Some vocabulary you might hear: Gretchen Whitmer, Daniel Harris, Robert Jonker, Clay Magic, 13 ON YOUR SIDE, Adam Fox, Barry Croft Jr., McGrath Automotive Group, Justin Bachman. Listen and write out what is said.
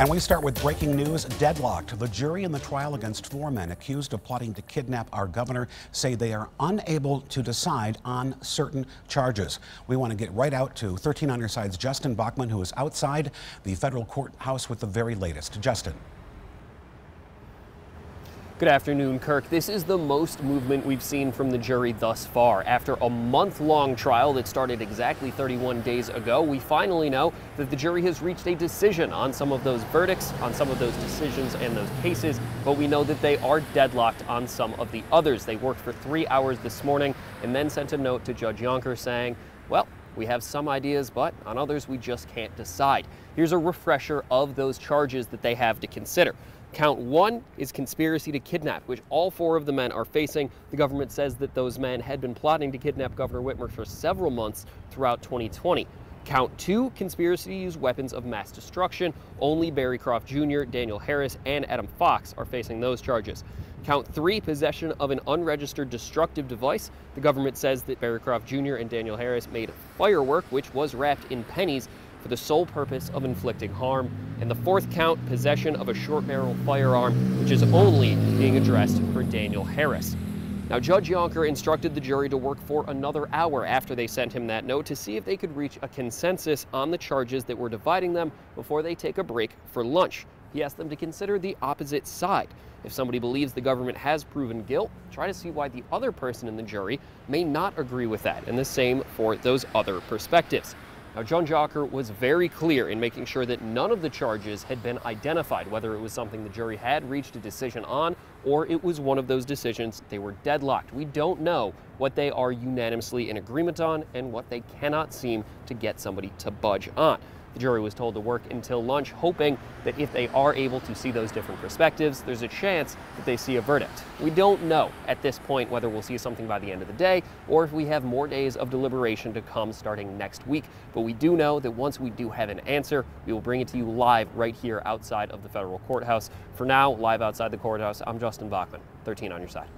And we start with breaking news. Deadlocked. The jury in the trial against four men accused of plotting to kidnap our governor say they are unable to decide on certain charges. We want to get right out to 13 On Your Side's Justin Bachman, who is outside the federal courthouse with the very latest. Justin. Good afternoon, Kirk. This is the most movement we've seen from the jury thus far. After a month-long trial that started exactly 31 days ago, we finally know that the jury has reached a decision on some of those verdicts, on some of those decisions and those cases, but we know that they are deadlocked on some of the others. They worked for 3 hours this morning and then sent a note to Judge Jonker saying, well, we have some ideas, but on others we just can't decide. Here's a refresher of those charges that they have to consider. Count one is conspiracy to kidnap, which all four of the men are facing. The government says that those men had been plotting to kidnap Governor Whitmer for several months throughout 2020. Count two, conspiracy to use weapons of mass destruction. Only Barry Croft Jr., Daniel Harris, and Adam Fox are facing those charges. Count three, possession of an unregistered destructive device. The government says that Barry Croft Jr. and Daniel Harris made firework, which was wrapped in pennies, for the sole purpose of inflicting harm. And the fourth count, possession of a short barrel firearm, which is only being addressed for Daniel Harris. Now, Judge Jonker instructed the jury to work for another hour after they sent him that note to see if they could reach a consensus on the charges that were dividing them before they take a break for lunch. He asked them to consider the opposite side. If somebody believes the government has proven guilt, try to see why the other person in the jury may not agree with that, and the same for those other perspectives. Now, Judge Jonker was very clear in making sure that none of the charges had been identified, whether it was something the jury had reached a decision on or it was one of those decisions they were deadlocked. We don't know what they are unanimously in agreement on and what they cannot seem to get somebody to budge on. The jury was told to work until lunch, hoping that if they are able to see those different perspectives, there's a chance that they see a verdict. We don't know at this point whether we'll see something by the end of the day or if we have more days of deliberation to come starting next week. But we do know that once we do have an answer, we will bring it to you live right here outside of the federal courthouse. For now, live outside the courthouse, I'm Justin Bachman, 13 On Your Side.